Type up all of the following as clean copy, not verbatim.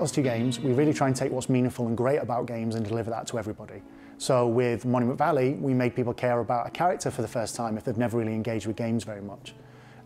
at Ustwo Games, we really try and take what's meaningful and great about games and deliver that to everybody. So with Monument Valley, we made people care about a character for the first time if they've never really engaged with games very much.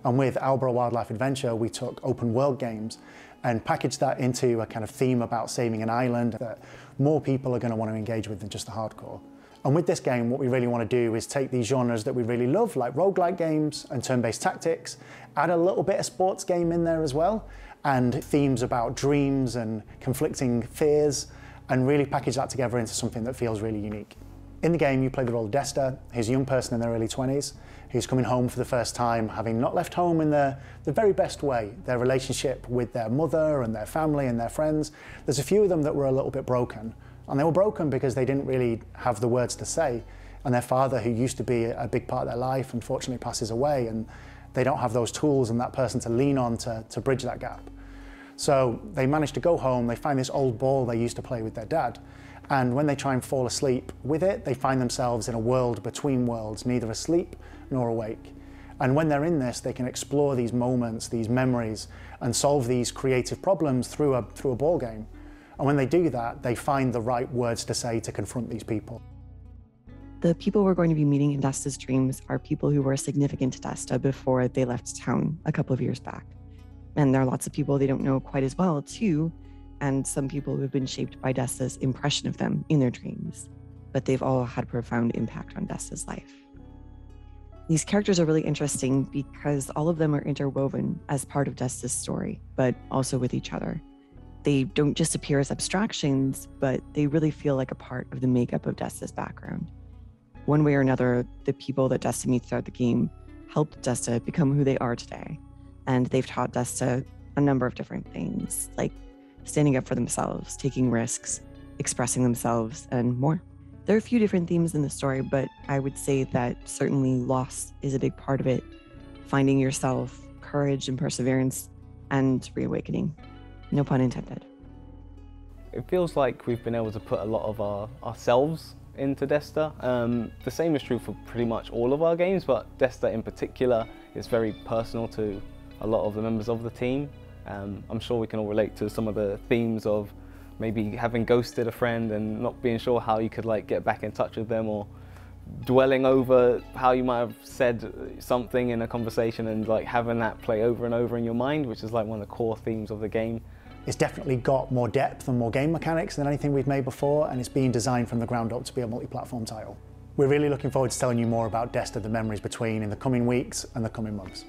And with Alba Wildlife Adventure, we took open world games and packaged that into a kind of theme about saving an island that more people are going to want to engage with than just the hardcore. And with this game, what we really want to do is take these genres that we really love, like roguelike games and turn-based tactics, add a little bit of sports game in there as well, and themes about dreams and conflicting fears, and really package that together into something that feels really unique. In the game, you play the role of Desta, who's a young person in their early 20s, who's coming home for the first time, having not left home in the very best way. Their relationship with their mother and their family and their friends, there's a few of them that were a little bit broken. And they were broken because they didn't really have the words to say. And their father, who used to be a big part of their life, unfortunately passes away, and they don't have those tools and that person to lean on to bridge that gap. So they manage to go home, they find this old ball they used to play with their dad, and when they try and fall asleep with it, they find themselves in a world between worlds, neither asleep nor awake. And when they're in this, they can explore these moments, these memories, and solve these creative problems through a ball game. And when they do that, they find the right words to say to confront these people. The people we're going to be meeting in Desta's dreams are people who were significant to Desta before they left town a couple of years back. And there are lots of people they don't know quite as well too, and some people who have been shaped by Desta's impression of them in their dreams, but they've all had a profound impact on Desta's life. These characters are really interesting because all of them are interwoven as part of Desta's story, but also with each other. They don't just appear as abstractions, but they really feel like a part of the makeup of Desta's background. One way or another, the people that Desta meets throughout the game helped Desta become who they are today. And they've taught Desta a number of different things, like standing up for themselves, taking risks, expressing themselves, and more. There are a few different themes in the story, but I would say that certainly loss is a big part of it. Finding yourself, courage and perseverance, and reawakening. No pun intended. It feels like we've been able to put a lot of ourselves into Desta. The same is true for pretty much all of our games, but Desta in particular is very personal to a lot of the members of the team. I'm sure we can all relate to some of the themes of maybe having ghosted a friend and not being sure how you could get back in touch with them, or dwelling over how you might have said something in a conversation and having that play over and over in your mind, which is one of the core themes of the game. It's definitely got more depth and more game mechanics than anything we've made before, and it's being designed from the ground up to be a multi-platform title. We're really looking forward to telling you more about Desta: The Memories Between in the coming weeks and the coming months.